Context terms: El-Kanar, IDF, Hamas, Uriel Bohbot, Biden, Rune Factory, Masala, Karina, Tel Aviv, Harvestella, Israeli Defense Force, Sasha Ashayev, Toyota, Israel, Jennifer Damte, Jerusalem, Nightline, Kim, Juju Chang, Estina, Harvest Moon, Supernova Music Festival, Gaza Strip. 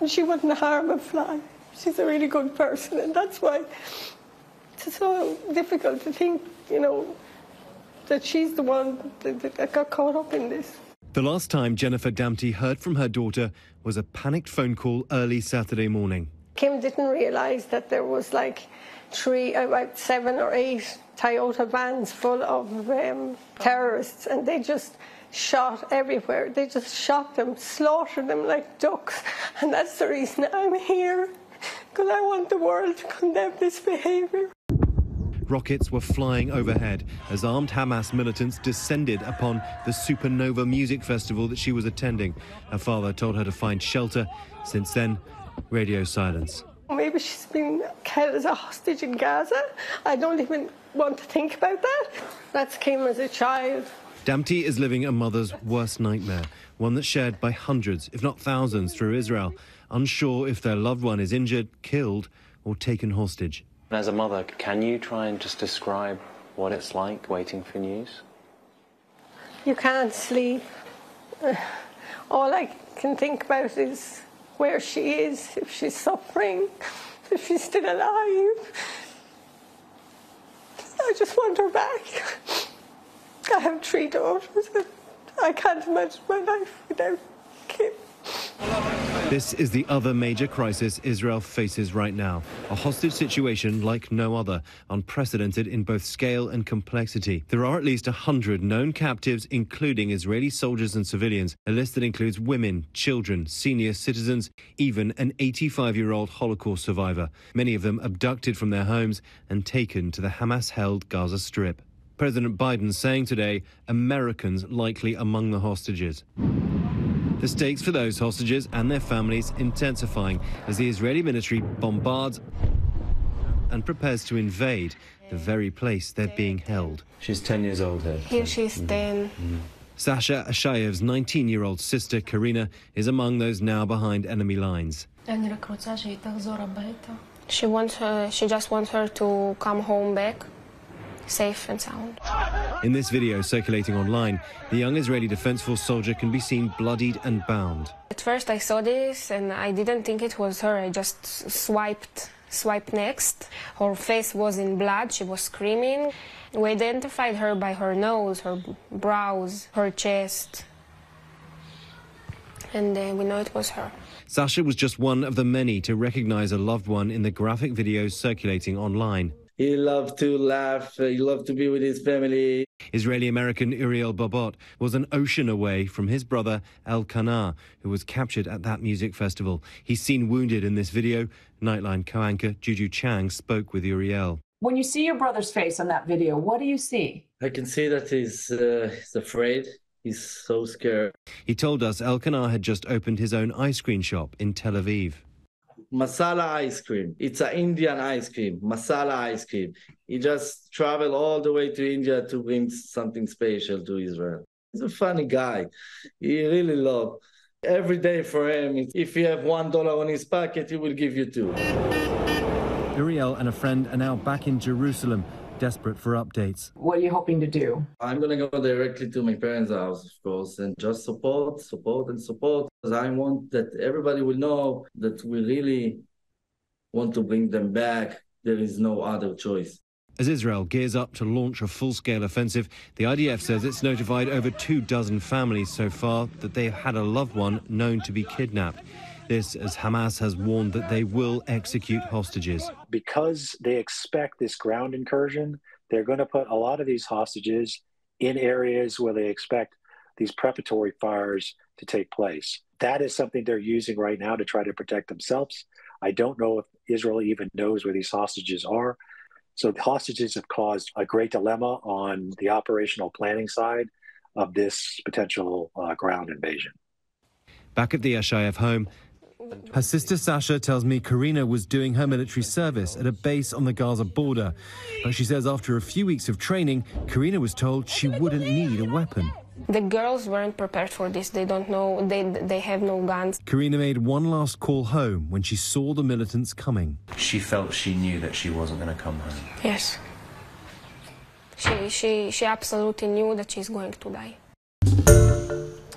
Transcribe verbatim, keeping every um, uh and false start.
and she wouldn't harm a fly. She's a really good person, and that's why it's so difficult to think, you know, that she's the one that, that got caught up in this. The last time Jennifer Damte heard from her daughter was a panicked phone call early Saturday morning. Kim didn't realise that there was like three, about seven or eight Toyota vans full of um, terrorists, and they just shot everywhere. They just shot them, slaughtered them like ducks, and that's the reason I'm here, because I want the world to condemn this behaviour. Rockets were flying overhead as armed Hamas militants descended upon the Supernova Music Festival that she was attending. Her father told her to find shelter. Since then, radio silence. Maybe she's been held as a hostage in Gaza. I don't even want to think about that. That's Kim as a child. Damte is living a mother's worst nightmare, one that's shared by hundreds, if not thousands, through Israel, unsure if their loved one is injured, killed, or taken hostage. As a mother, can you try and just describe what it's like waiting for news? You can't sleep. All I can think about is where she is, if she's suffering, if she's still alive. I just want her back. I have three daughters. I can't imagine my life without Kim. This is the other major crisis Israel faces right now, a hostage situation like no other, unprecedented in both scale and complexity. There are at least one hundred known captives, including Israeli soldiers and civilians, a list that includes women, children, senior citizens, even an eighty-five-year-old Holocaust survivor, many of them abducted from their homes and taken to the Hamas-held Gaza Strip. President Biden saying today, Americans likely among the hostages. The stakes for those hostages and their families intensifying as the Israeli military bombards and prepares to invade the very place they're being held. She's ten years old here. Here she's ten. Mm-hmm. Sasha Ashayev's nineteen-year-old sister, Karina, is among those now behind enemy lines. She wants her, she just wants her to come home back, safe and sound. In this video circulating online, the young Israeli Defense Force soldier can be seen bloodied and bound. At first I saw this and I didn't think it was her. I just swiped, swiped next. Her face was in blood, she was screaming. We identified her by her nose, her brows, her chest. And uh, we know it was her. Sasha was just one of the many to recognize a loved one in the graphic videos circulating online. He loved to laugh, he loved to be with his family. Israeli-American Uriel Bohbot was an ocean away from his brother El-Kanar, who was captured at that music festival. He's seen wounded in this video. Nightline co-anchor Juju Chang spoke with Uriel. When you see your brother's face on that video, what do you see? I can see that he's, uh, he's afraid. He's so scared. He told us El-Kanar had just opened his own ice cream shop in Tel Aviv. Masala ice cream. It's an Indian ice cream. Masala ice cream. He just traveled all the way to India to bring something special to Israel. He's a funny guy. He really loved. Every day for him, if you have one dollar on his pocket, he will give you two. Uriel and a friend are now back in Jerusalem, desperate for updates. What are you hoping to do? I'm going to go directly to my parents' house, of course, and just support, support, and support. Because I want that everybody will know that we really want to bring them back. There is no other choice. As Israel gears up to launch a full-scale offensive, the I D F says it's notified over two dozen families so far that they've had a loved one known to be kidnapped. This as Hamas has warned that they will execute hostages. Because they expect this ground incursion, they're going to put a lot of these hostages in areas where they expect these preparatory fires to take place. That is something they're using right now to try to protect themselves. I don't know if Israel even knows where these hostages are. So the hostages have caused a great dilemma on the operational planning side of this potential uh, ground invasion. Back at the Ashayef home, her sister Sasha tells me Karina was doing her military service at a base on the Gaza border. But she says after a few weeks of training, Karina was told she wouldn't need a weapon. The girls weren't prepared for this. They don't know. They, they have no guns. Karina made one last call home when she saw the militants coming. She felt she knew that she wasn't going to come home. Yes. She, she, she absolutely knew that she's going to die.